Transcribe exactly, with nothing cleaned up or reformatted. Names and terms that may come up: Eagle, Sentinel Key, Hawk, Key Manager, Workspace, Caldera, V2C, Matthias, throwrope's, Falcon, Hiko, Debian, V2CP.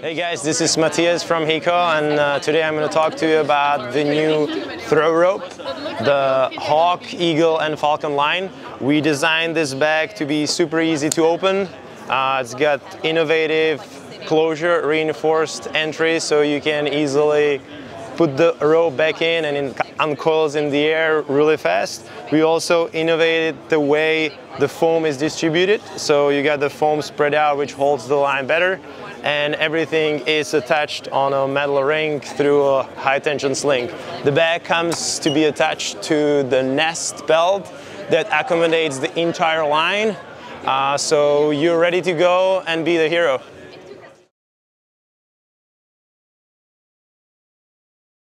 Hey guys, this is Matthias from Hiko, and uh, today I'm going to talk to you about the new throw rope, the Hawk, Eagle and Falcon line. We designed this bag to be super easy to open. Uh, it's got innovative closure, reinforced entry, so you can easily put the rope back in and it uncoils in the air really fast. We also innovated the way the foam is distributed, so you got the foam spread out, which holds the line better, and everything is attached on a metal ring through a high tension sling. The bag comes to be attached to the nest belt that accommodates the entire line, uh, so you're ready to go and be the hero.